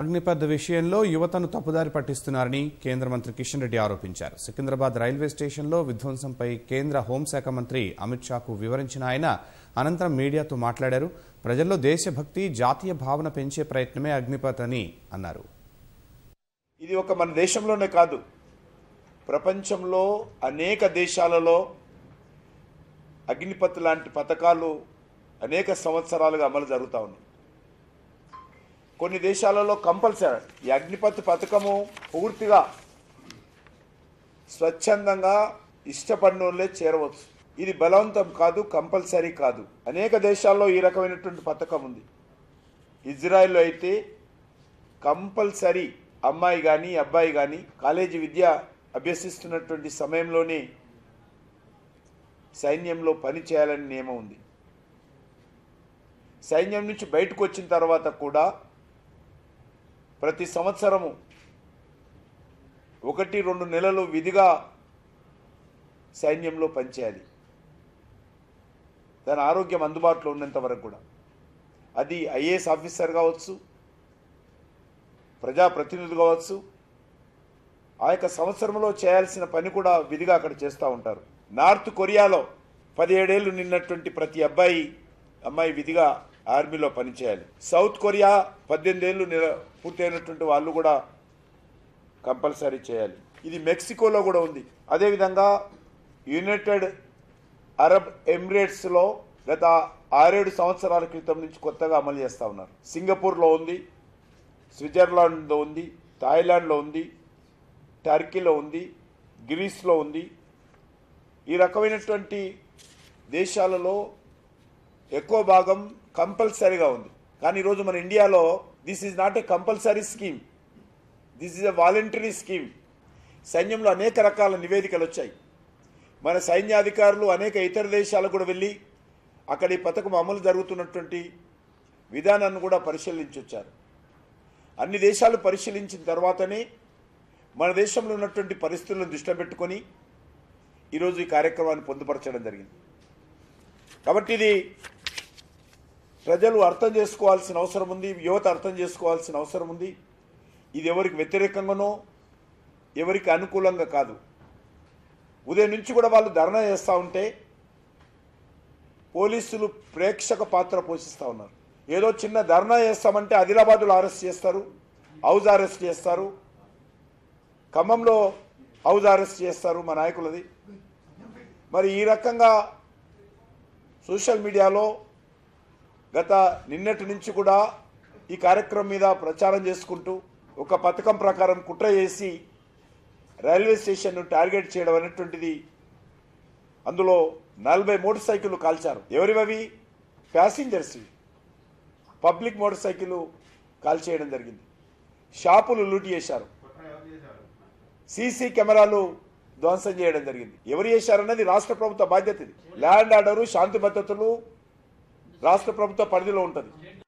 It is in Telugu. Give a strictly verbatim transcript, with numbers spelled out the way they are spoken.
అగ్నిపథ్ విషయంలో యువతను తప్పుదారి పట్టిస్తున్నారని కేంద్ర మంత్రి కిషన్ రెడ్డి ఆరోపించారు. సికింద్రాబాద్ రైల్వే స్టేషన్లో విధ్వంసంపై కేంద్ర హోంశాఖ మంత్రి అమిత్ షాకు వివరించిన ఆయన అనంతరం మీడియాతో మాట్లాడారు. ప్రజల్లో దేశభక్తి, జాతీయ భావన పెంచే ప్రయత్నమే అగ్నిపథ్ అని అన్నారు. ఇది ఒక మన దేశంలోనే కాదు, ప్రపంచంలో అనేక దేశాలలో అగ్నిపథ్ లాంటి పథకాలు అనేక సంవత్సరాలుగా అమలు జరుగుతూ ఉన్నాయి. కొన్ని దేశాలలో కంపల్సరీ ఈ అగ్నిపథ్ పథకము పూర్తిగా స్వచ్ఛందంగా ఇష్టపడినోళ్ళే చేరవచ్చు. ఇది బలవంతం కాదు, కంపల్సరీ కాదు. అనేక దేశాల్లో ఈ రకమైనటువంటి పథకం ఉంది. ఇజ్రాయెల్లో అయితే కంపల్సరీ అమ్మాయి కానీ అబ్బాయి కానీ కాలేజీ విద్య అభ్యసిస్తున్నటువంటి సమయంలోనే సైన్యంలో పని చేయాలని నియమం ఉంది. సైన్యం నుంచి బయటకు వచ్చిన తర్వాత కూడా ప్రతి సంవత్సరము ఒకటి రెండు నెలలు విధిగా సైన్యంలో పనిచేయాలి, దాని ఆరోగ్యం అందుబాటులో ఉన్నంత వరకు కూడా. అది ఐఏఎస్ ఆఫీసర్ కావచ్చు, ప్రజాప్రతినిధులు కావచ్చు, ఆ యొక్క సంవత్సరంలో చేయాల్సిన పని కూడా విధిగా అక్కడ చేస్తూ ఉంటారు. నార్త్ కొరియాలో పదిహేడేళ్ళు నిన్నటువంటి ప్రతి అబ్బాయి అమ్మాయి విధిగా ఆర్మీలో పనిచేయాలి. సౌత్ కొరియా పద్దెనిమిది ఏళ్ళు నిల పూర్తయినటువంటి వాళ్ళు కూడా కంపల్సరీ చేయాలి. ఇది మెక్సికోలో కూడా ఉంది. అదేవిధంగా యునైటెడ్ అరబ్ ఎమిరేట్స్లో గత ఆరేడు సంవత్సరాల క్రితం నుంచి కొత్తగా అమలు చేస్తూ ఉన్నారు. సింగపూర్లో ఉంది, స్విట్జర్లాండ్లో ఉంది, థాయిలాండ్లో ఉంది, టర్కీలో ఉంది, గ్రీస్లో ఉంది. ఈ రకమైనటువంటి దేశాలలో ఎక్కువ భాగం కంపల్సరీగా ఉంది. కానీ ఈరోజు మన ఇండియాలో this is not a compulsory scheme, this is a voluntary scheme. సైన్యంలో అనేక రకాల నివేదికలు వచ్చాయి. మన సైన్యాధికారులు అనేక ఇతర దేశాలకు కూడా వెళ్ళి అక్కడ ఈ పథకం అమలు జరుగుతున్నటువంటి విధానాన్ని కూడా పరిశీలించొచ్చారు. అన్ని దేశాలు పరిశీలించిన తర్వాతనే మన దేశంలో ఉన్నటువంటి పరిస్థితులను దృష్టిలో పెట్టుకొని ఈరోజు ఈ కార్యక్రమాన్ని పొందుపరచడం జరిగింది. కాబట్టి ఇది ప్రజలు అర్థం చేసుకోవాల్సిన అవసరం ఉంది, యువత అర్థం చేసుకోవాల్సిన అవసరం ఉంది. ఇది ఎవరికి వ్యతిరేకంగానో ఎవరికి అనుకూలంగా కాదు. ఉదయం నుంచి కూడా వాళ్ళు ధర్నా చేస్తూ ఉంటే పోలీసులు ప్రేక్షక పాత్ర పోషిస్తూ ఉన్నారు. ఏదో చిన్న ధర్నా చేస్తామంటే ఆదిలాబాద్లో అరెస్ట్ చేస్తారు, హౌజ్ అరెస్ట్ చేస్తారు, ఖమ్మంలో హౌజ్ అరెస్ట్ చేస్తారు మా నాయకులది. మరి ఈ రకంగా సోషల్ మీడియాలో గత నిన్నటి నుంచి కూడా ఈ కార్యక్రమం మీద ప్రచారం చేసుకుంటూ ఒక పథకం ప్రకారం కుట్ర చేసి రైల్వే స్టేషన్ను టార్గెట్ చేయడం అనేటువంటిది, అందులో నలభై మోటార్ సైకిళ్ళు కాల్చారు. ఎవరివవి? ప్యాసింజర్స్వి. పబ్లిక్ మోటార్ సైకిళ్ళు కాల్చేయడం జరిగింది. షాపులు లూట్ చేశారు, సీసీ కెమెరాలు ధ్వంసం చేయడం జరిగింది. ఎవరు చేశారన్నది రాష్ట్ర ప్రభుత్వ బాధ్యత. ఇది ల్యాండ్ ఆర్డరు, శాంతి భద్రతలు రాష్ట్ర ప్రభుత్వ పరిధిలో ఉంటుంది.